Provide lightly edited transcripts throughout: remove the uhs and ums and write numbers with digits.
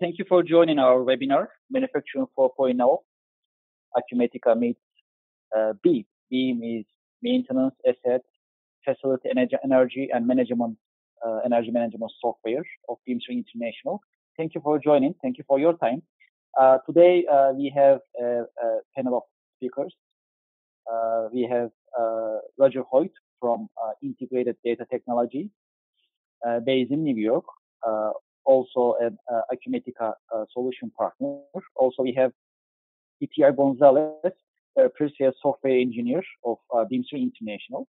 Thank you for joining our webinar, Manufacturing 4.0, Acumatica meets BEAM. BEAM is Maintenance, Asset, Facility Energy and Management, Energy Management Software of BeamSpring International. Thank you for joining. Thank you for your time. Today, we have a panel of speakers. We have Roger Hoyt from Integrated Data Technology, based in New York. Also an Acumatica solution partner. Also, we have ETR Gonzalez, a pre-sales software engineer of BeamSpring International.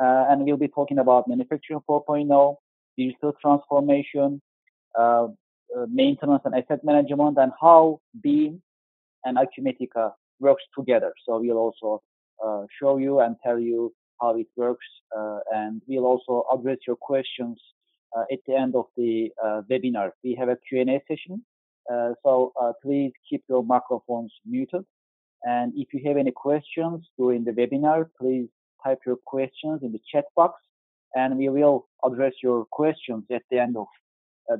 And we'll be talking about Manufacturing 4.0, digital transformation, maintenance and asset management, and how BEAM and Acumatica works together. So we'll also show you and tell you how it works. And we'll also address your questions at the end of the webinar. We have a Q&A session, so please keep your microphones muted. And if you have any questions during the webinar, please type your questions in the chat box, and we will address your questions at the end of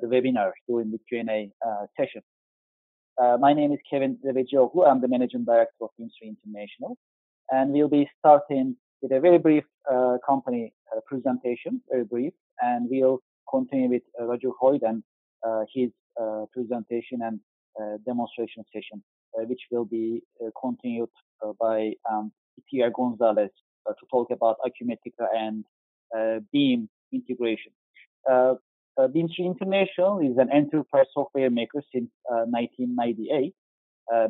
the webinar during the Q&A session. My name is Kevin Revegioglu. I'm the Managing Director of BeamSpring International, and we'll be starting with a very brief company presentation, very brief, and we'll continue with Roger Hoyt and his presentation and demonstration session, which will be continued by ETR Gonzalez to talk about Acumatica and BEAM integration. BeamSpring International is an enterprise software maker since 1998,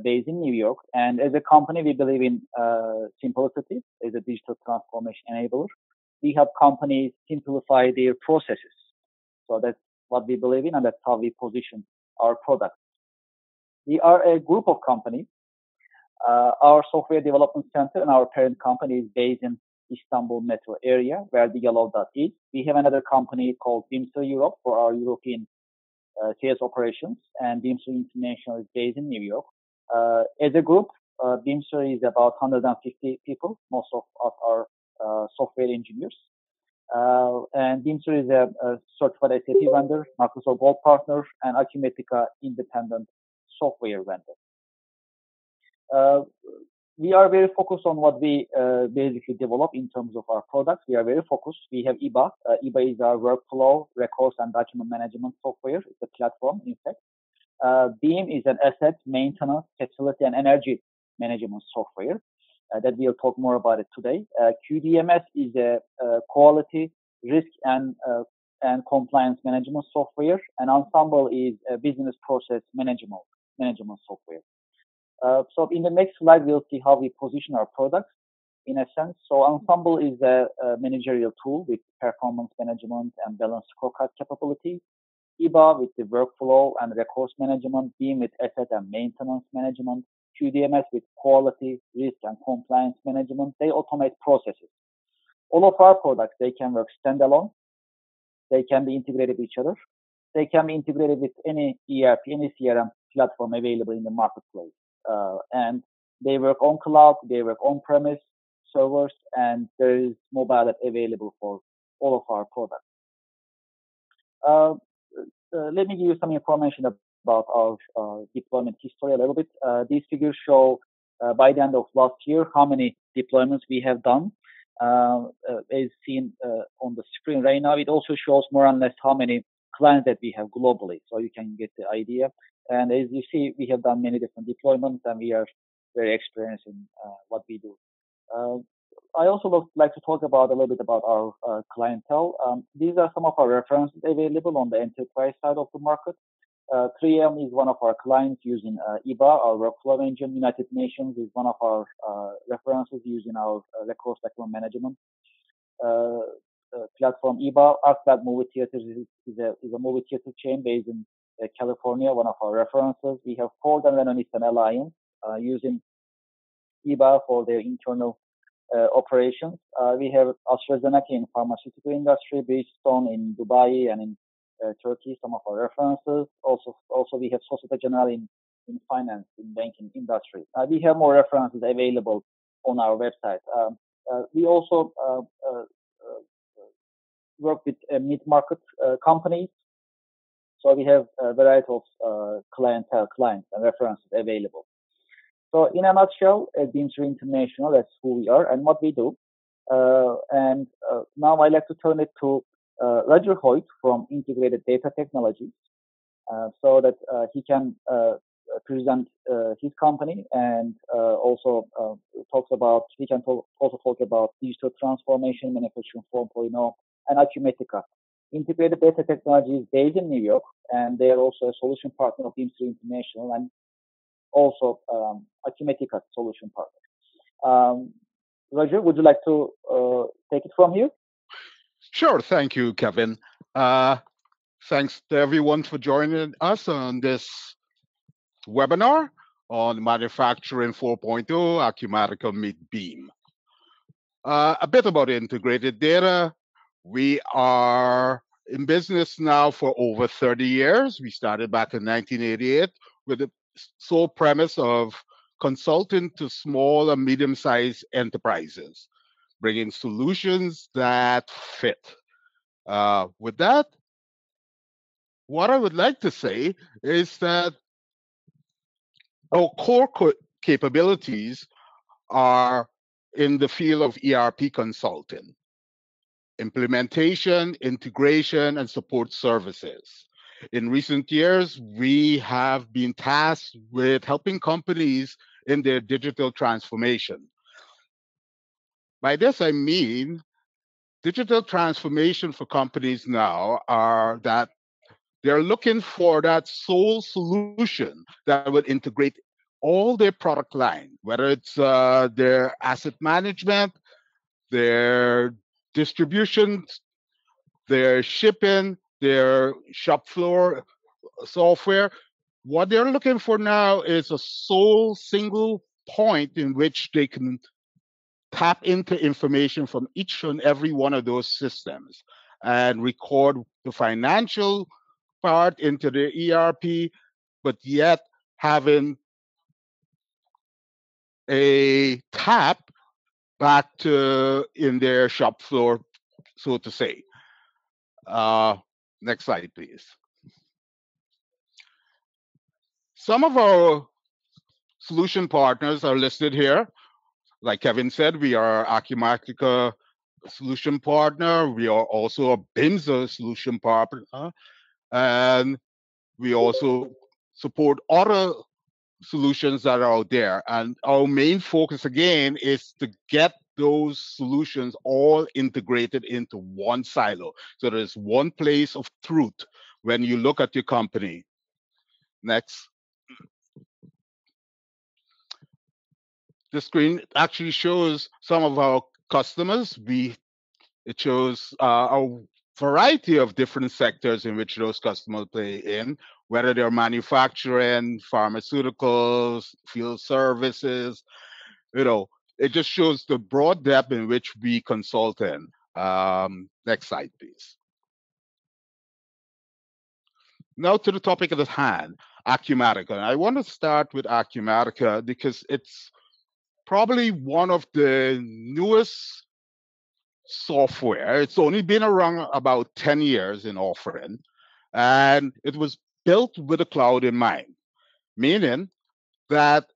based in New York. And as a company, we believe in simplicity as a digital transformation enabler. We help companies simplify their processes. So that's what we believe in, and that's how we position our products. We are a group of companies. Our software development center and our parent company is based in Istanbul metro area, where the yellow dot is. We have another company called BeamSpring Europe for our European sales operations, and BeamSpring International is based in New York. As a group, BeamSpring is about 150 people, most of our software engineers. And BeamSpring is a certified SAP vendor, Microsoft Gold partner, and Acumatica independent software vendor. We are very focused on what we basically develop in terms of our products. We are very focused. We have EBA. EBA is our workflow, records, and document management software. It's a platform, in fact. BEAM is an asset, maintenance, facility, and energy management software that we'll talk more about it today. QDMS is a quality, risk, and compliance management software, and Ensemble is a business process management software. So in the next slide, we'll see how we position our products in a sense. So Ensemble is a managerial tool with performance management and balanced scorecard capability. EBA with the workflow and records management, BEAM with asset and maintenance management, QDMS with quality, risk, and compliance management. They automate processes. All of our products, they can work standalone. They can be integrated with each other. They can be integrated with any ERP, any CRM platform available in the marketplace. And they work on cloud, they work on-premise servers, and there is mobile app available for all of our products. Let me give you some information about our deployment history a little bit. These figures show by the end of last year how many deployments we have done, as seen on the screen right now. It also shows more or less how many clients that we have globally, so you can get the idea. And as you see, we have done many different deployments, and we are very experienced in what we do. I also would like to talk about a little bit about our clientele. These are some of our references available on the enterprise side of the market. 3M is one of our clients using EBA, our workflow engine. United Nations is one of our references using our records document management platform EBA. ArcLab Movie Theaters is a movie theater chain based in California, one of our references. We have Ford and Renault-Nissan Alliance using EBA for their internal operations. We have AstraZeneca in pharmaceutical industry, Bridgestone in Dubai and in Turkey, some of our references. Also we have Societe Generale in finance, in banking industry. We have more references available on our website. We also work with mid-market companies. So we have a variety of clientele, clients, and references available. So in a nutshell, Dimitri International, that's who we are and what we do. And now I'd like to turn it to Roger Hoyt from Integrated Data Technologies so that he can present his company and also talk about digital transformation, manufacturing 4.0, and Acumetica. Integrated Data Technologies is based in New York, and they are also a solution partner of Dimitri International and also Acumetica solution partner. Roger, would you like to take it from here? Sure. Thank you, Kevin. Thanks to everyone for joining us on this webinar on Manufacturing 4.0, Acumatica Midbeam. A bit about integrated data. We are in business now for over 30 years. We started back in 1988 with the sole premise of consulting to small and medium-sized enterprises, bringing solutions that fit. With that, what I would like to say is that our core capabilities are in the field of ERP consulting, implementation, integration, and support services. In recent years, we have been tasked with helping companies in their digital transformation. By this, I mean digital transformation for companies now are that they're looking for that sole solution that would integrate all their product line, whether it's their asset management, their distribution, their shipping, their shop floor software. What they're looking for now is a sole single point in which they can tap into information from each and every one of those systems and record the financial part into their ERP, but yet having a tap back to in their shop floor, so to say. Next slide, please. Some of our solution partners are listed here. Like Kevin said, we are Acumatica solution partner. We are also a BIMSA solution partner. And we also support other solutions that are out there. And our main focus, again, is to get those solutions all integrated into one silo. So there's one place of truth when you look at your company. Next. This screen actually shows some of our customers. It shows our variety of different sectors in which those customers play in, whether they're manufacturing, pharmaceuticals, field services. You know, it just shows the broad depth in which we consult in. Next slide, please. Now to the topic at hand, Acumatica. And I want to start with Acumatica because it's probably one of the newest software. It's only been around about 10 years in offering, and it was built with the cloud in mind, meaning that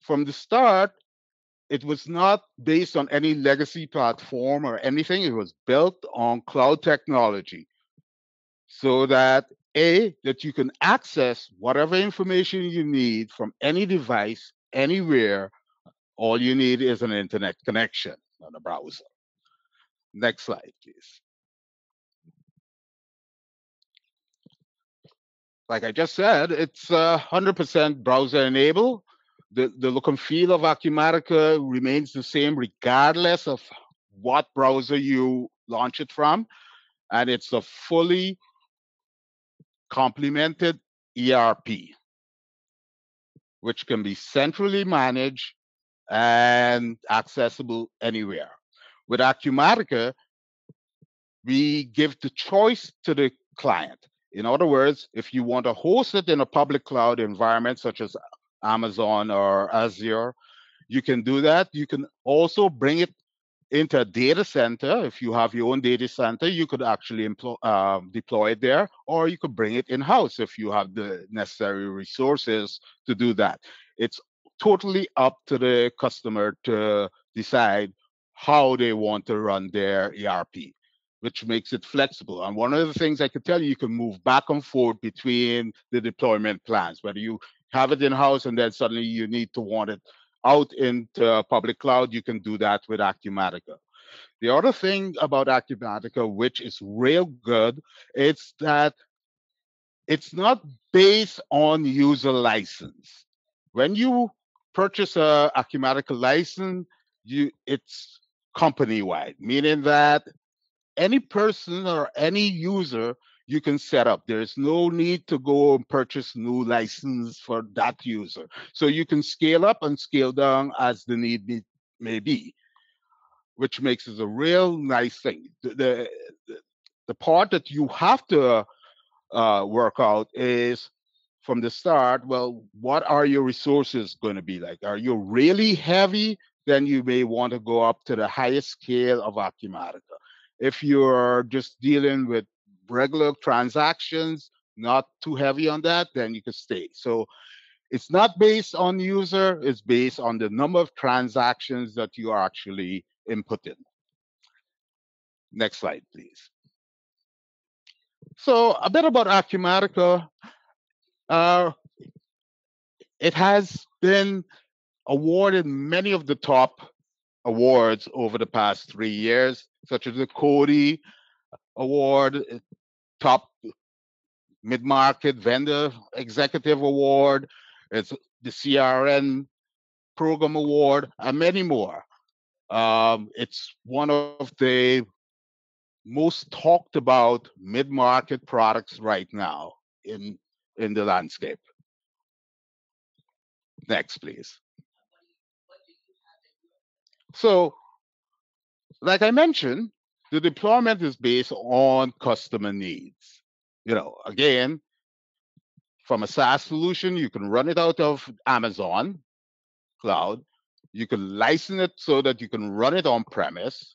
from the start, it was not based on any legacy platform or anything. It was built on cloud technology so that, that you can access whatever information you need from any device, anywhere. All you need is an internet connection and a browser. Next slide, please. Like I just said, it's 100% browser-enabled. The look and feel of Acumatica remains the same regardless of what browser you launch it from. And it's a fully complemented ERP, which can be centrally managed and accessible anywhere. With Acumatica, we give the choice to the client. In other words, if you want to host it in a public cloud environment such as Amazon or Azure, you can do that. You can also bring it into a data center. If you have your own data center, you could actually deploy it there, or you could bring it in-house if you have the necessary resources to do that. It's totally up to the customer to decide how they want to run their ERP, which makes it flexible. And one of the things I could tell you, you can move back and forth between the deployment plans, whether you have it in-house and then suddenly you need to want it out into public cloud, you can do that with Acumatica. The other thing about Acumatica, which is real good, is that it's not based on user license. When you purchase an Acumatica license, it's company-wide, meaning that any person or any user you can set up. There's no need to go and purchase new license for that user. So you can scale up and scale down as the need may be, which makes it a real nice thing. The part that you have to work out is from the start, well, what are your resources going to be like? Are you really heavy? Then you may want to go up to the highest scale of Acumatica. If you're just dealing with regular transactions, not too heavy on that, then you can stay. So it's not based on user, it's based on the number of transactions that you are actually inputting. Next slide, please. So a bit about Acumatica. It has been awarded many of the top awards over the past 3 years, such as the CODiE Award, Top Mid-Market Vendor Executive Award, it's the CRN Program Award, and many more. It's one of the most talked about mid-market products right now in the landscape. Next, please. So, like I mentioned, the deployment is based on customer needs. You know, again, from a SaaS solution, you can run it out of Amazon cloud. You can license it so that you can run it on premise.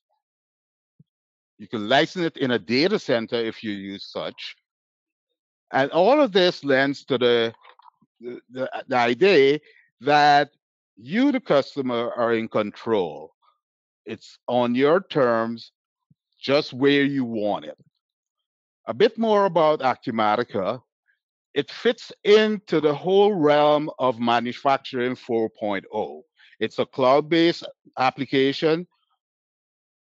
You can license it in a data center if you use such. And all of this lends to the idea that you, the customer, are in control. It's on your terms, just where you want it. A bit more about Acumatica. It fits into the whole realm of manufacturing 4.0. It's a cloud-based application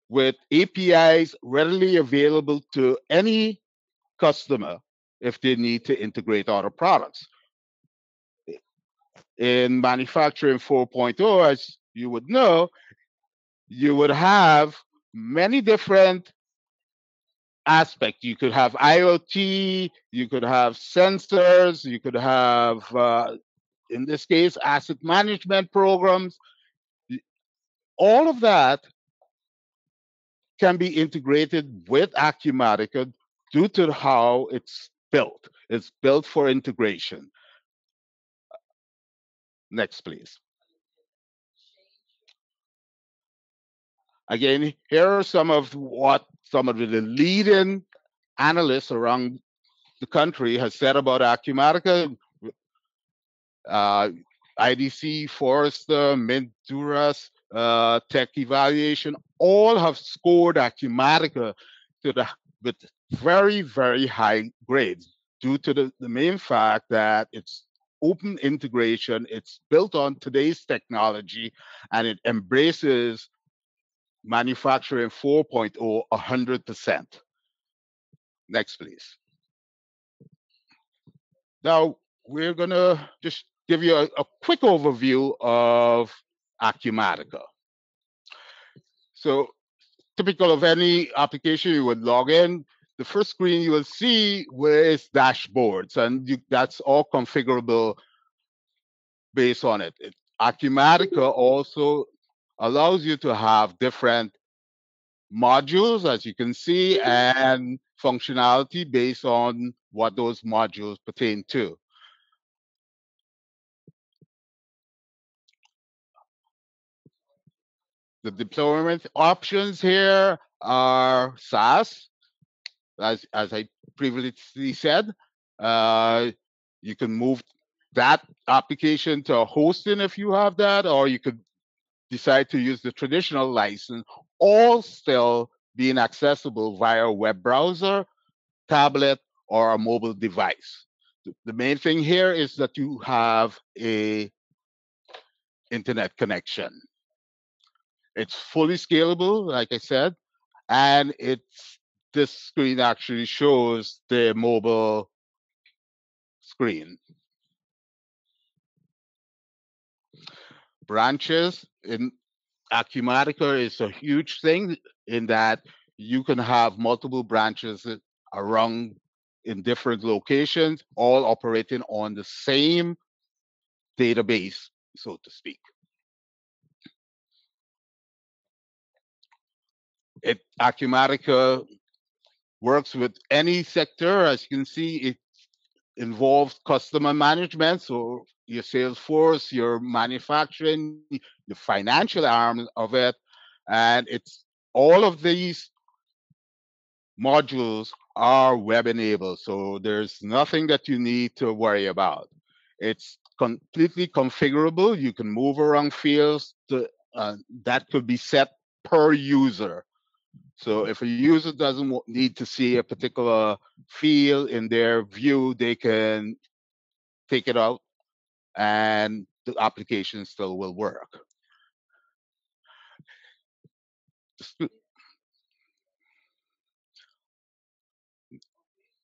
with APIs readily available to any customer if they need to integrate other products. In manufacturing 4.0, as you would know, you would have many different aspects. You could have IoT, you could have sensors, you could have, in this case, asset management programs. All of that can be integrated with Acumatica due to how it's built. It's built for integration. Next, please. Again, here are some of what some of the leading analysts around the country has said about Acumatica. IDC, Forrester, Minduras, Tech Evaluation, all have scored Acumatica with very, very high grades due to the main fact that it's open integration, it's built on today's technology, and it embraces manufacturing 4.0 100%. Next, please. Now, we're going to just give you a quick overview of Acumatica. So, typical of any application, you would log in. The first screen you will see is dashboards, and that's all configurable based on it. Acumatica also allows you to have different modules, as you can see, and functionality based on what those modules pertain to. The deployment options here are SaaS, as I previously said. You can move that application to hosting if you have that, or you could decide to use the traditional license, all still being accessible via a web browser, tablet, or a mobile device. The main thing here is that you have a internet connection. It's fully scalable, like I said, and this screen actually shows the mobile screen. Branches in Acumatica is a huge thing in that you can have multiple branches around in different locations, all operating on the same database, so to speak. Acumatica works with any sector. As you can see, it involves customer management, so your sales force, your manufacturing, the financial arm of it, and it's all of these modules are web-enabled, so there's nothing that you need to worry about. It's completely configurable. You can move around fields to, that could be set per user. So if a user doesn't need to see a particular field in their view, they can take it out and the application still will work.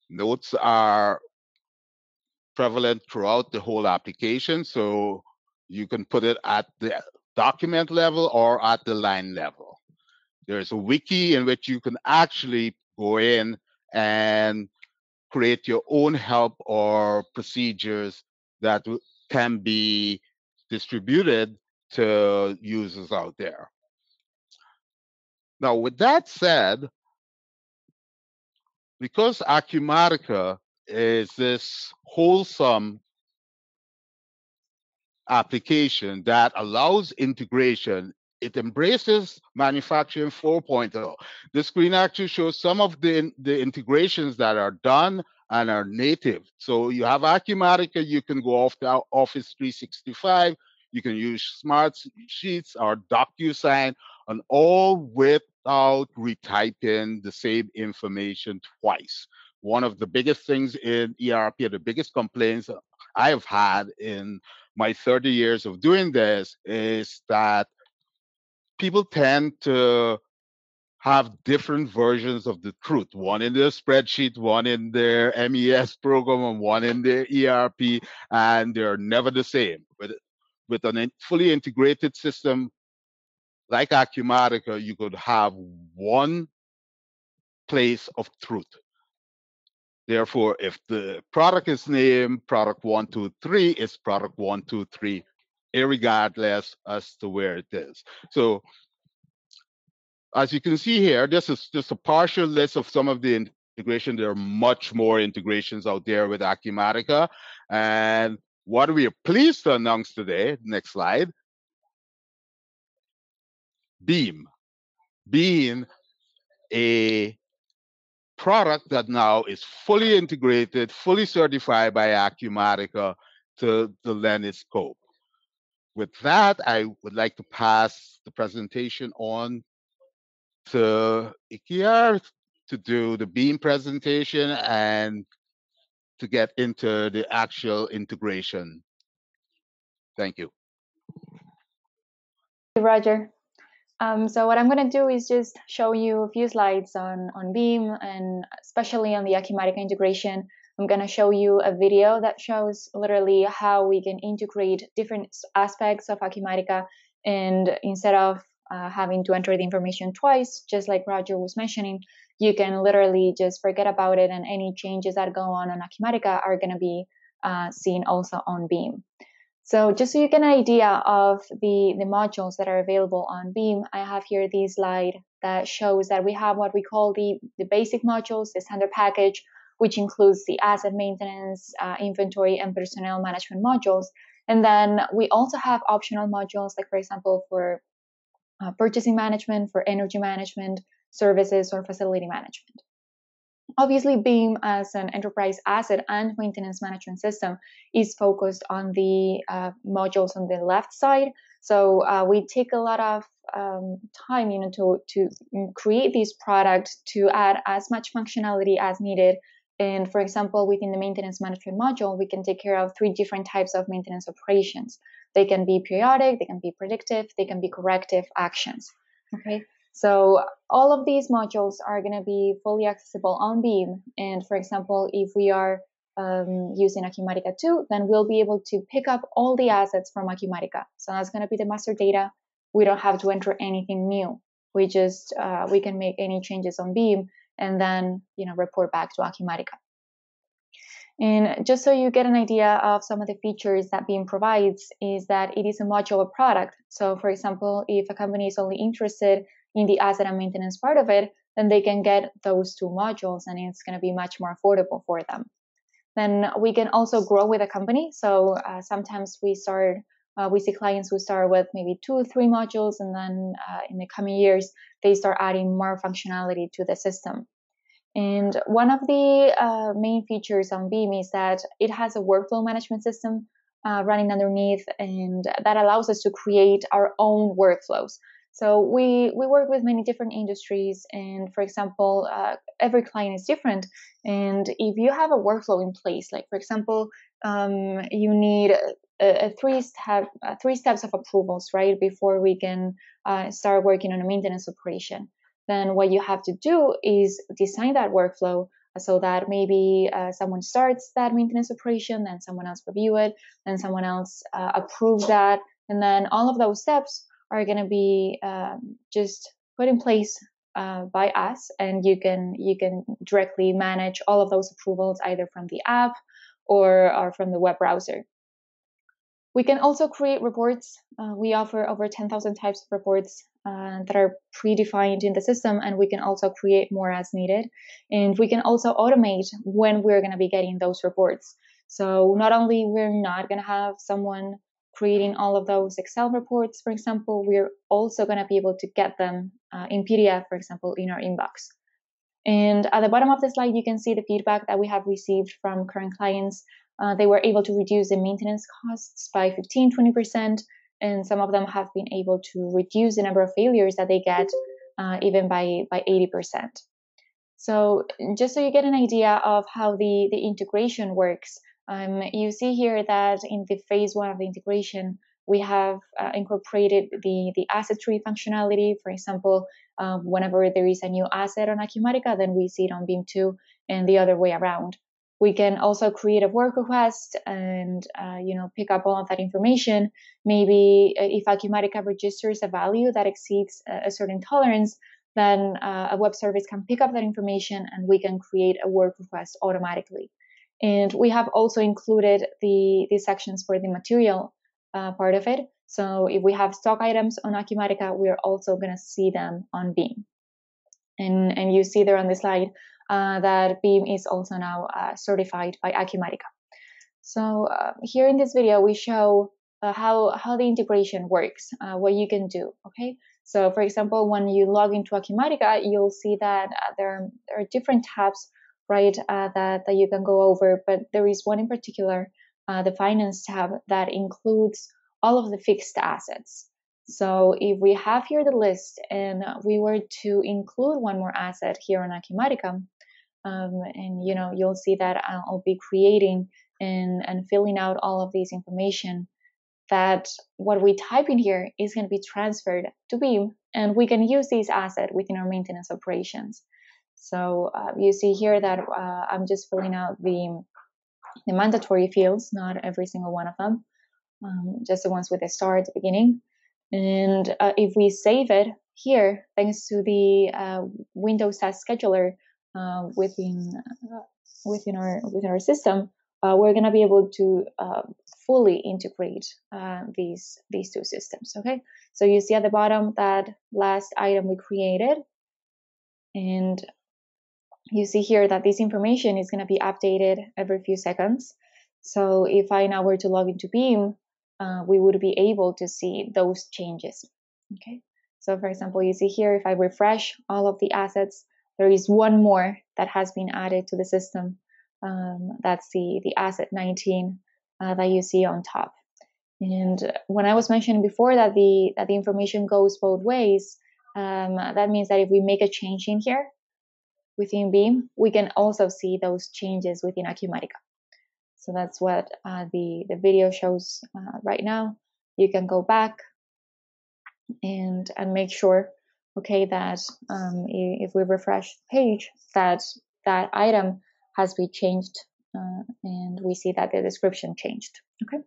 Notes are prevalent throughout the whole application, so you can put it at the document level or at the line level. There's a wiki in which you can actually go in and create your own help or procedures that can be distributed to users out there. Now, with that said, because Acumatica is this wholesome application that allows integration, it embraces manufacturing 4.0. The screen actually shows some of the integrations that are done and are native. So you have Acumatica, you can go off to Office 365, you can use Smart Sheets or DocuSign, and all without retyping the same information twice. One of the biggest things in ERP, the biggest complaints I have had in my 30 years of doing this, is that people tend to have different versions of the truth, one in their spreadsheet, one in their MES program, and one in their ERP, and they're never the same. With a fully integrated system like Acumatica, you could have one place of truth. Therefore, if the product is named product 123, it's product 123. Irregardless as to where it is. So as you can see here, this is just a partial list of some of the integration. There are much more integrations out there with Acumatica. And what we are pleased to announce today, next slide, Beam, being a product that now is fully integrated, fully certified by Acumatica to lend its scope. With that, I would like to pass the presentation on to Ikiar to do the Beam presentation and to get into the actual integration. Thank you. Thank you, Roger. So what I'm going to do is just show you a few slides on Beam, and especially on the Acumatica integration. I'm going to show you a video that shows literally how we can integrate different aspects of Acumatica, and instead of having to enter the information twice, just like Roger was mentioning, you can literally just forget about it, and any changes that go on Acumatica are going to be seen also on Beam. So just so you get an idea of the modules that are available on Beam, I have here this slide that shows that we have what we call the basic modules, the standard package, which includes the asset maintenance, inventory, and personnel management modules. And then we also have optional modules, like for example, for purchasing management, for energy management, services, or facility management. Obviously, BEAM as an enterprise asset and maintenance management system is focused on the modules on the left side. So we take a lot of time, to create these products to add as much functionality as needed. And for example, within the maintenance management module, we can take care of 3 different types of maintenance operations. They can be periodic, they can be predictive, they can be corrective actions. Okay. So all of these modules are going to be fully accessible on BEAM. And for example, if we are using Acumatica 2, then we'll be able to pick up all the assets from Acumatica. So that's going to be the master data. We don't have to enter anything new. We just, we can make any changes on BEAM and then, report back to Acumatica. And just so you get an idea of some of the features that BEAM provides is that it is a modular product. So for example, if a company is only interested in the asset and maintenance part of it, then they can get those 2 modules and it's going to be much more affordable for them. Then we can also grow with a company. So sometimes we see clients who start with maybe 2 or 3 modules, and then in the coming years, they start adding more functionality to the system. And one of the main features on BEAM is that it has a workflow management system running underneath, and that allows us to create our own workflows. So we work with many different industries, and for example, every client is different. And if you have a workflow in place, like for example, you need three steps of approvals, right, before we can start working on a maintenance operation. Then what you have to do is design that workflow so that maybe someone starts that maintenance operation, then someone else review it, then someone else approves that, and then all of those steps are going to be just put in place by us, and you can directly manage all of those approvals either from the app or from the web browser. We can also create reports. We offer over 10,000 types of reports that are predefined in the system, and we can also create more as needed. And we can also automate when we're going to be getting those reports. So not only we're not going to have someone creating all of those Excel reports, for example, we're also going to be able to get them in PDF, for example, in our inbox. And at the bottom of the slide, you can see the feedback that we have received from current clients. They were able to reduce the maintenance costs by 15–20%, and some of them have been able to reduce the number of failures that they get even by 80%. So just so you get an idea of how the integration works, you see here that in the phase 1 of the integration, we have incorporated the asset tree functionality. For example, whenever there is a new asset on Acumatica, then we see it on BEAM 2 and the other way around. We can also create a work request and pick up all of that information. Maybe if Acumatica registers a value that exceeds a certain tolerance, then a web service can pick up that information and we can create a work request automatically. And we have also included the sections for the material part of it. So if we have stock items on Acumatica, we're also going to see them on BEAM. And you see there on the slide that BEAM is also now certified by Acumatica. So here in this video, we show how the integration works, what you can do, okay? So for example, when you log into Acumatica, you'll see that there are different tabs, right, that you can go over, but there is one in particular, the Finance tab, that includes all of the fixed assets. So if we have here the list and we were to include one more asset here on Acumatica, and you'll see that I'll be creating and filling out all of this information, that what we type in here is going to be transferred to BEAM, and we can use this asset within our maintenance operations. So you see here that I'm just filling out the mandatory fields, not every single one of them, just the ones with a star at the beginning. And if we save it here, thanks to the Windows Task Scheduler within our system, we're going to be able to fully integrate these 2 systems. Okay, so you see at the bottom that last item we created, and you see here that this information is going to be updated every few seconds. So if I now were to log into BEAM, we would be able to see those changes. Okay, So for example, you see here, if I refresh all of the assets, there is one more that has been added to the system. That's the asset 19 that you see on top. And when I was mentioning before that the information goes both ways, that means that if we make a change in here within Beam, we can also see those changes within Acumatica. So that's what the video shows right now. You can go back and make sure, okay, that if we refresh the page, that item has been changed, and we see that the description changed. Okay.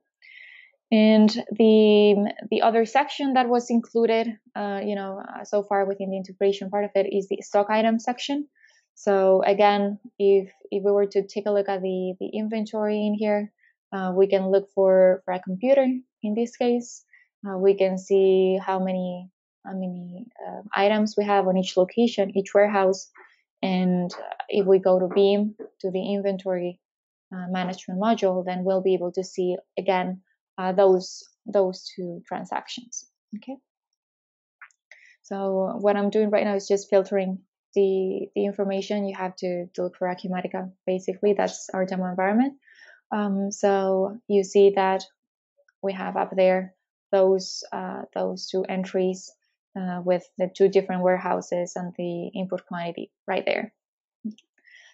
And the other section that was included, so far within the integration part of it, is the stock item section. So again, if we were to take a look at the inventory in here, we can look for a computer in this case. We can see how many items we have on each location, each warehouse. And if we go to Beam, to the inventory management module, then we'll be able to see again those two transactions. Okay. So what I'm doing right now is just filtering the information. You have to look for Acumatica. Basically, that's our demo environment. So you see that we have up there those two entries with the two different warehouses and the input quantity right there.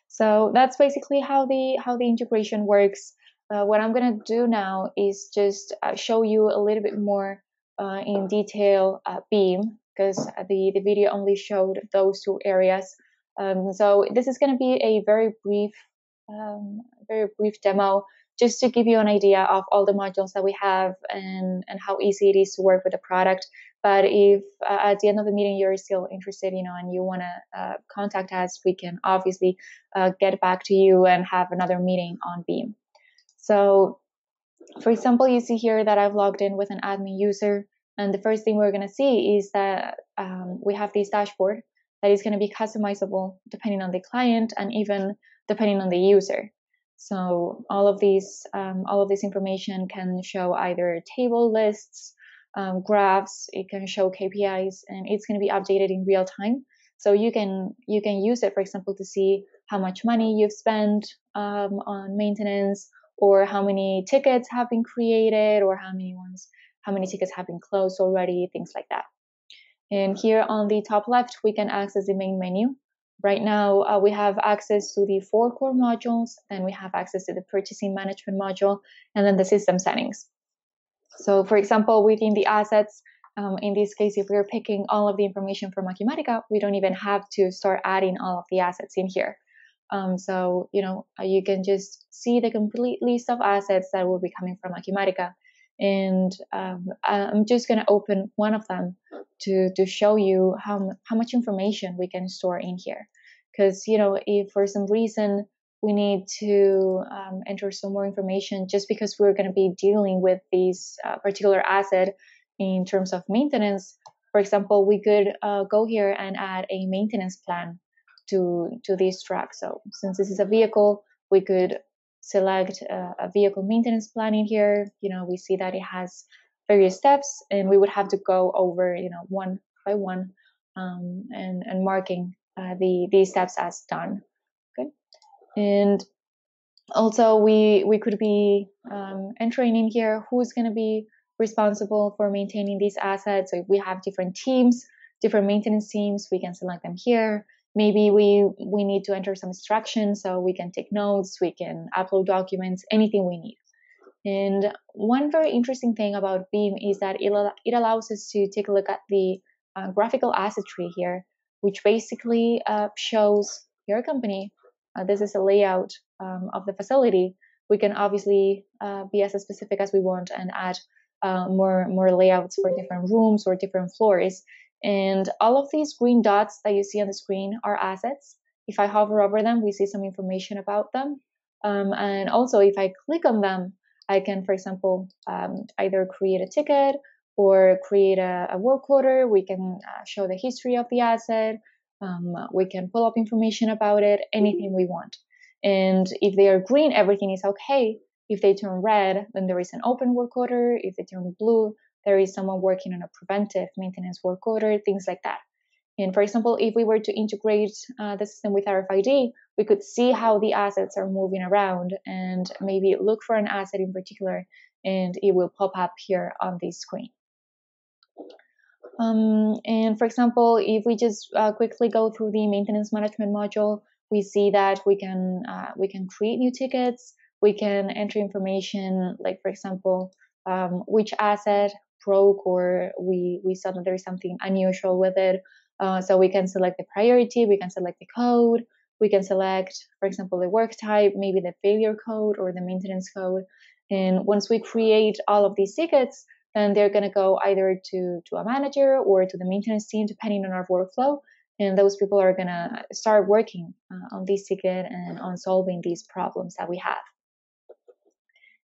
So that's basically how the integration works. What I'm going to do now is just show you a little bit more in detail Beam, because the video only showed those two areas. So this is going to be a very brief demo, just to give you an idea of all the modules that we have and how easy it is to work with the product. But if at the end of the meeting you're still interested, and you want to contact us, we can obviously get back to you and have another meeting on Beam. So, for example, you see here that I've logged in with an admin user. And the first thing we're going to see is that we have this dashboard that is going to be customizable depending on the client and even depending on the user. So all of this information can show either table lists, graphs. It can show KPIs, and it's going to be updated in real time. So you can use it, for example, to see how much money you've spent on maintenance, or how many tickets have been created, or how many tickets have been closed already, things like that. And here on the top left, we can access the main menu. Right now, we have access to the 4 core modules, then we have access to the purchasing management module, and then the system settings. So for example, within the assets, in this case, if we're picking all of the information from Acumatica, we don't even have to start adding all of the assets in here. So, you can just see the complete list of assets that will be coming from Acumatica. And I'm just going to open one of them to show you how much information we can store in here. Because, if for some reason we need to enter some more information, just because we're going to be dealing with this particular asset in terms of maintenance, for example, we could go here and add a maintenance plan to this track. So since this is a vehicle, we could select a vehicle maintenance plan in here. We see that it has various steps, and we would have to go over one by one and marking these steps as done. Okay. And also we could be entering in here who's going to be responsible for maintaining these assets. So if we have different teams, different maintenance teams, we can select them here. Maybe we need to enter some instructions, so we can take notes, we can upload documents, anything we need. And one very interesting thing about Beam is that it allows us to take a look at the graphical asset tree here, which basically shows your company. This is a layout of the facility. We can obviously be as specific as we want and add more layouts for different rooms or different floors. And all of these green dots that you see on the screen are assets. If I hover over them, we see some information about them. And also, if I click on them, I can, for example, either create a ticket or create a work order. We can show the history of the asset. We can pull up information about it, anything we want. And if they are green, everything is okay. If they turn red, then there is an open work order. If they turn blue, there is someone working on a preventive maintenance work order, things like that. And for example, if we were to integrate the system with RFID, we could see how the assets are moving around and maybe look for an asset in particular, and it will pop up here on the screen. And for example, if we just quickly go through the maintenance management module, we see that we can create new tickets, we can enter information like, for example, which asset broke or we saw that there's something unusual with it. So we can select the priority, we can select the code, we can select, for example, the work type, maybe the failure code or the maintenance code. And once we create all of these tickets, then they're going to go either to a manager or to the maintenance team, depending on our workflow. And those people are going to start working on this ticket and on solving these problems that we have.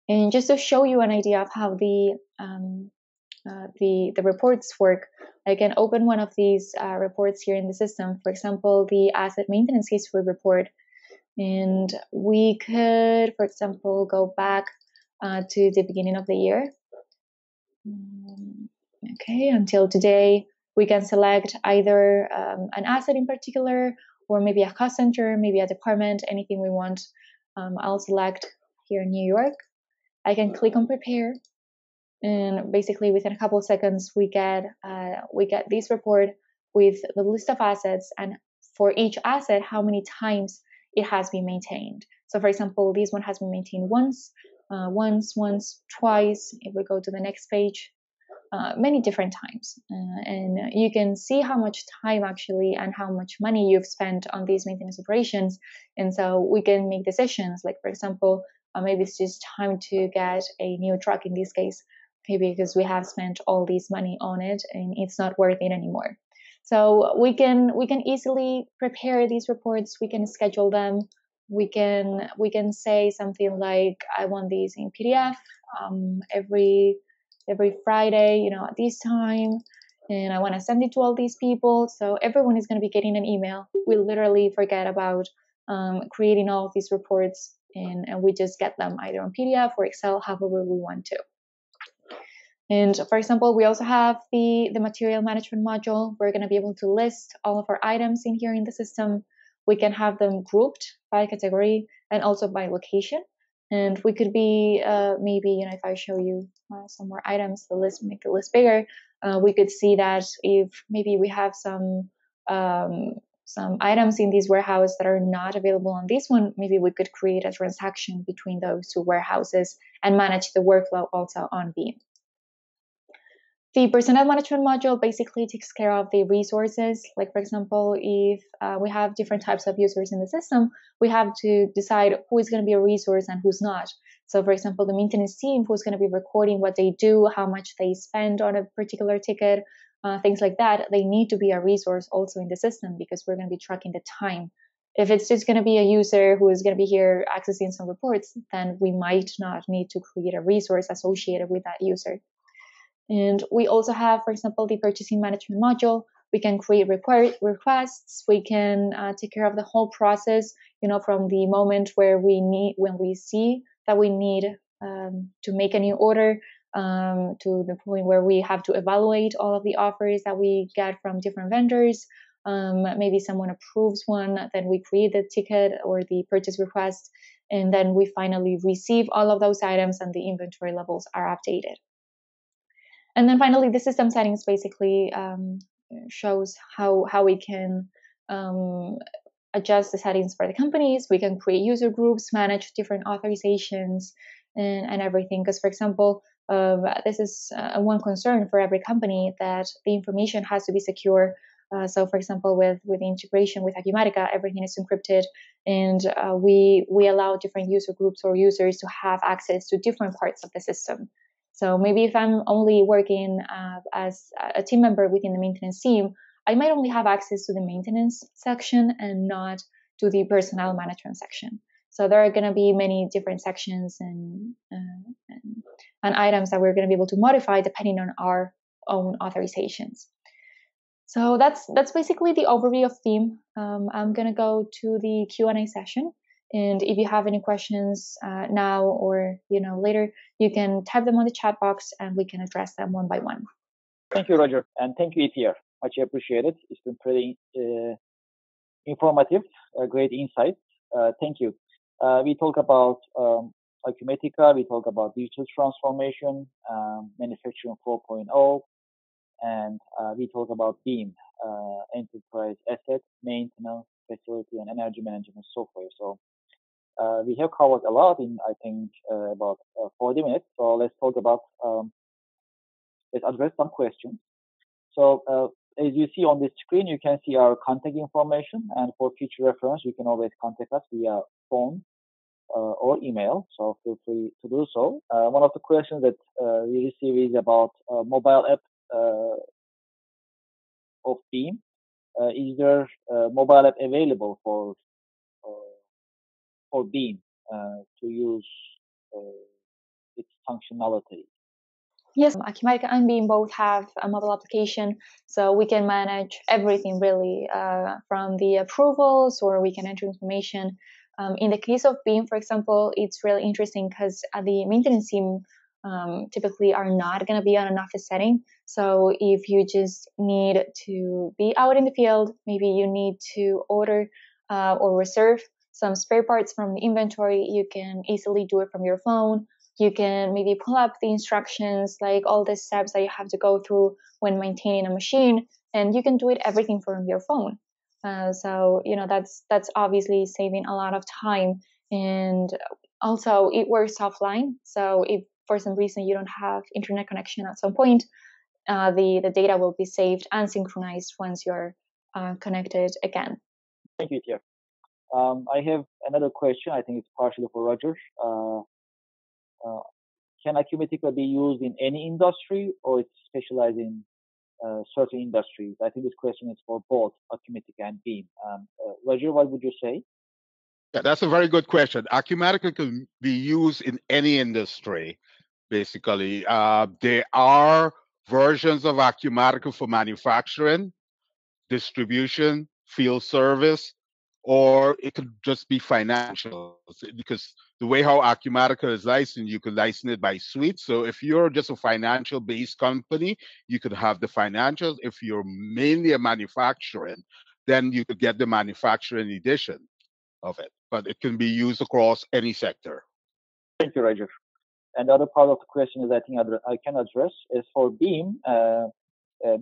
And just to show you an idea of how the reports work, I can open one of these reports here in the system. For example, the asset maintenance history report. And we could, for example, go back to the beginning of the year. Okay, until today, we can select either an asset in particular, or maybe a cost center, maybe a department, anything we want. I'll select here New York. I can click on prepare, and basically within a couple of seconds we get this report with the list of assets and for each asset how many times it has been maintained. So for example, this one has been maintained once, twice. If we go to the next page, many different times. And you can see how much time actually and how much money you've spent on these maintenance operations. And so we can make decisions like, for example, maybe it's just time to get a new truck in this case, maybe because we have spent all this money on it and it's not worth it anymore. So we can easily prepare these reports. We can schedule them. We can say something like, I want these in PDF every Friday, at this time, and I want to send it to all these people. So everyone is going to be getting an email. We literally forget about creating all of these reports, and we just get them either on PDF or Excel, however we want to. And for example, we also have the material management module. We're going to be able to list all of our items in here in the system. We can have them grouped by category and also by location. And we could be maybe, if I show you some more items, make the list bigger, we could see that if maybe we have some items in this warehouse that are not available on this one, maybe we could create a transaction between those two warehouses and manage the workflow also on Veeam. The personnel management module basically takes care of the resources. Like, for example, if we have different types of users in the system, we have to decide who is going to be a resource and who's not. So, for example, the maintenance team, who's going to be recording what they do, how much they spend on a particular ticket, things like that, they need to be a resource also in the system because we're going to be tracking the time. If it's just going to be a user who is going to be here accessing some reports, then we might not need to create a resource associated with that user. And we also have, for example, the purchasing management module. We can create requests. We can take care of the whole process, from the moment when we see that we need to make a new order, to the point where we have to evaluate all of the offers that we get from different vendors. Maybe someone approves one, then we create the ticket or the purchase request, and then we finally receive all of those items and the inventory levels are updated. And then finally, the system settings basically shows how we can adjust the settings for the companies. We can create user groups, manage different authorizations, and everything. Because, for example, this is one concern for every company, that the information has to be secure. So, for example, with integration with Acumatica, everything is encrypted, and we allow different user groups or users to have access to different parts of the system. So maybe if I'm only working as a team member within the maintenance team, I might only have access to the maintenance section and not to the personnel management section. So there are going to be many different sections and items that we're going to be able to modify depending on our own authorizations. So that's basically the overview of Veeam. I'm going to go to the Q&A session, And if you have any questions now or later, you can type them on the chat box and we can address them one by one. Thank you, Roger. And thank you, ETR. Much appreciated. It's been pretty informative, great insights. Thank you. We talk about Acumatica, we talk about digital transformation, manufacturing 4.0, and we talk about BEAM, enterprise asset maintenance, facility, and energy management software. So we have covered a lot in, I think, about 40 minutes. So let's talk about, let's address some questions. So as you see on the screen, you can see our contact information, and for future reference, you can always contact us via phone or email. So feel free to do so. One of the questions that we receive is about mobile app of BEAM. Is there a mobile app available for BEAM to use its functionality? Yes, Acumatica and BEAM both have a mobile application, so we can manage everything really, from the approvals, or we can enter information. In the case of BEAM, for example, it's really interesting because the maintenance team typically are not going to be on an office setting. So if you just need to be out in the field, maybe you need to order or reserve some spare parts from the inventory, you can easily do it from your phone. You can maybe pull up the instructions, like all the steps that you have to go through when maintaining a machine, and you can do it everything from your phone. So, that's obviously saving a lot of time. And also it works offline. So if for some reason you don't have internet connection at some point, the data will be saved and synchronized once you're connected again. Thank you, Tia. I have another question. I think it's partially for Roger. Can Acumatica be used in any industry, or it's specialized in certain industries? I think this question is for both Acumatica and BEAM. Roger, what would you say? Yeah, that's a very good question. Acumatica can be used in any industry, basically. There are versions of Acumatica for manufacturing, distribution, field service, or it could just be financial, because the way how Acumatica is licensed, you could license it by suite. So if you're just a financial-based company, you could have the financials. If you're mainly a manufacturing, then you could get the manufacturing edition of it. But it can be used across any sector. Thank you, Roger. And the other part of the question is, I think I can address, is for BEAM.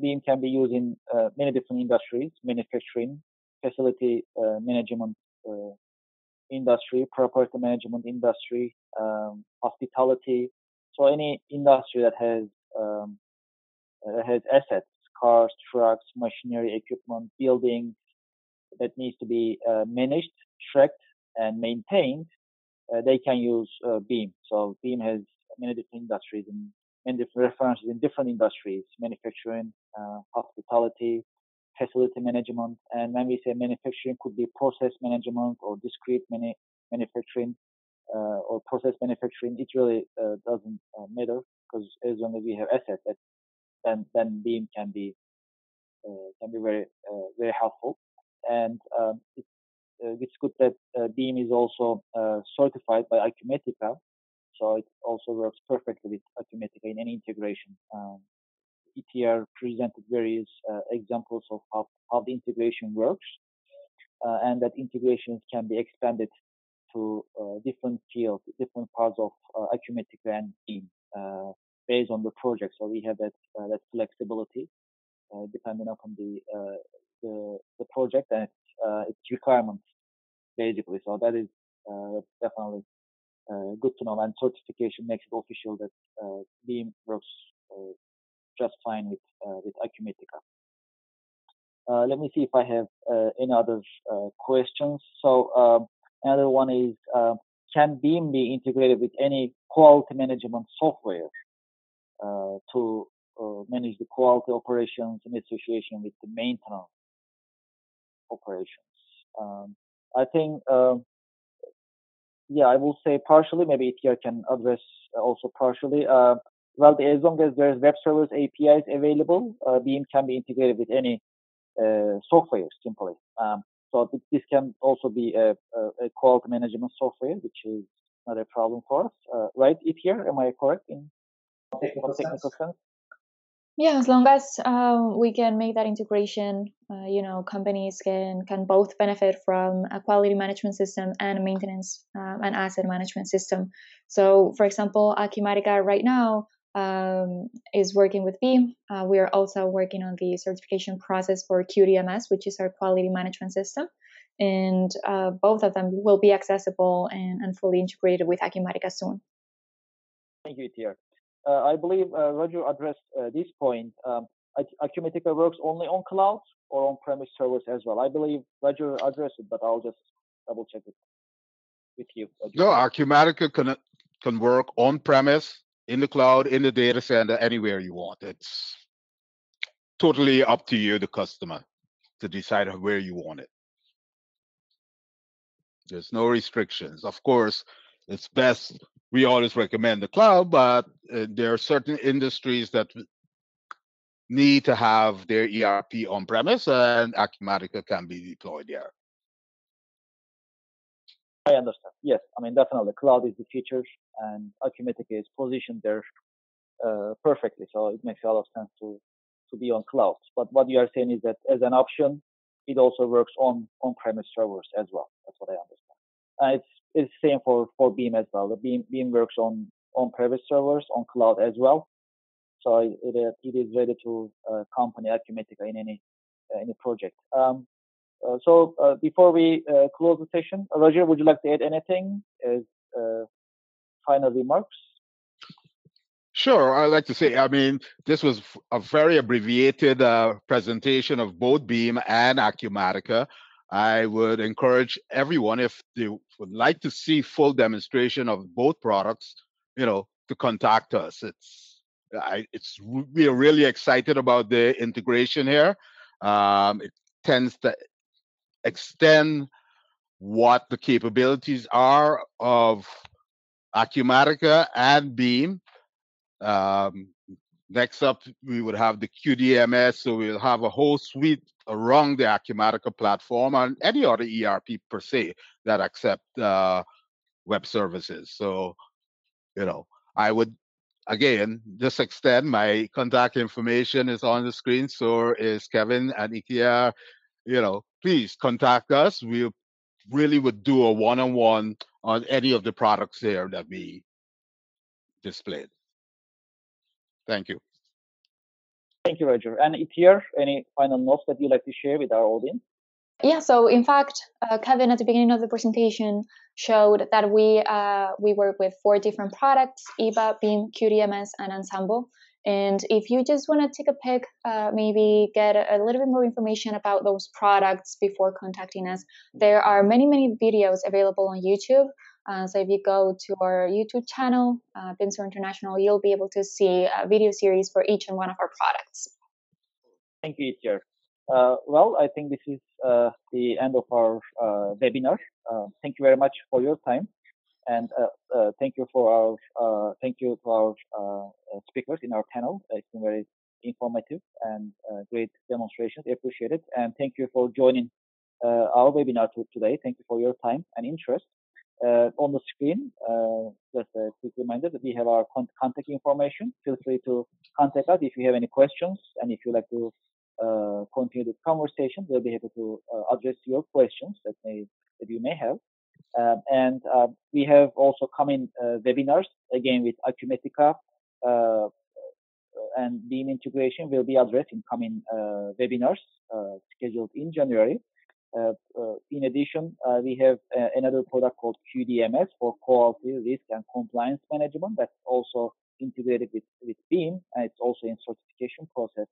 BEAM can be used in many different industries: manufacturing, facility management industry, property management industry, hospitality. So any industry that has assets, cars, trucks, machinery, equipment, buildings, that needs to be managed, tracked, and maintained, they can use BEAM. So BEAM has many different industries and many different references in different industries: manufacturing, hospitality, facility management. And when we say manufacturing, could be process management or discrete manufacturing or process manufacturing. It really doesn't matter, because as long as we have assets, then BEAM can be very helpful. And it's good that BEAM is also certified by Acumatica, so it also works perfectly with Acumatica in any integration. ETR presented various examples of how the integration works, and that integrations can be expanded to different fields, different parts of Acumatica and BEAM based on the project. So we have that flexibility depending upon the project and its requirements, basically. So that is definitely good to know, and certification makes it official that BEAM works just fine with Acumatica. Let me see if I have any other questions. So another one is, can BEAM be integrated with any quality management software to manage the quality operations in association with the maintenance operations? I think, I will say partially. Maybe ETR can address also partially. Well, as long as there's web service APIs available, BEAM can be integrated with any software, simply. So this can also be a quality management software, which is not a problem for us, right? Ethier, am I correct in technical sense? Yeah, as long as we can make that integration, companies can both benefit from a quality management system and a maintenance and asset management system. So, for example, Acumatica right now is working with Veeam. We are also working on the certification process for QDMS, which is our quality management system. And both of them will be accessible and fully integrated with Acumatica soon. Thank you, Ethier. I believe Roger addressed this point. Acumatica works only on cloud or on-premise servers as well. I believe Roger addressed it, but I'll just double-check it with you, Roger. No, Acumatica can work on-premise, in the cloud, in the data center, anywhere you want. It's totally up to you, the customer, to decide where you want it. There's no restrictions. Of course, it's best. We always recommend the cloud, but there are certain industries that need to have their ERP on-premise, and Acumatica can be deployed there. I understand. Yes, I mean, definitely, cloud is the future, and Acumatica is positioned there perfectly, so it makes a lot of sense to be on cloud. But what you are saying is that as an option, it also works on on-premise servers as well. That's what I understand. And it's the same for Veeam as well. The Veeam works on-premise servers, on cloud as well. So it is ready to accompany Acumatica in any project. So before we close the session, Roger, would you like to add anything as final remarks? Sure. I'd like to say, I mean, this was a very abbreviated presentation of both Veeam and Acumatica. I would encourage everyone, if they would like to see full demonstration of both products, to contact us. We are really excited about the integration here. It tends to extend what the capabilities are of Acumatica and Veeam. Next up, we would have the QDMS, so we'll have a whole suite around the Acumatica platform and any other ERP per se that accept web services. So, I would, again, just extend my contact information is on the screen, so is Kevin and Ethier. Please contact us. We really would do a one-on-one on any of the products there that we displayed. Thank you. Thank you, Roger. And Ethier, any final notes that you'd like to share with our audience? Yeah, so in fact, Kevin at the beginning of the presentation showed that we work with 4 different products, EBA, Veeam, QDMS, and Ensemble. And if you just want to take a peek, maybe get a little bit more information about those products before contacting us, there are many, many videos available on YouTube. So if you go to our YouTube channel, Pinsor International, you'll be able to see a video series for each and one of our products. Thank you, Ethier. Well, I think this is the end of our webinar. Thank you very much for your time, and thank you to our speakers in our panel. It's been very informative and great demonstrations. I appreciate it, and thank you for joining our webinar today. Thank you for your time and interest. On the screen, just a quick reminder that we have our contact information. Feel free to contact us if you have any questions, and if you'd like to continue the conversation, we'll be able to address your questions that you may have. And we have also coming webinars again with Acumatica and Veeam integration will be addressed in coming webinars scheduled in January. In addition, we have another product called QDMS for quality, risk, and compliance management that's also integrated with Veeam, and it's also in certification process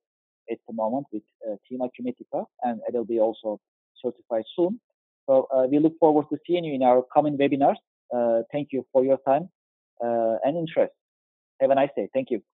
at the moment with Team Acumatica, and it'll be also certified soon. So we look forward to seeing you in our coming webinars. Thank you for your time and interest. Have a nice day. Thank you.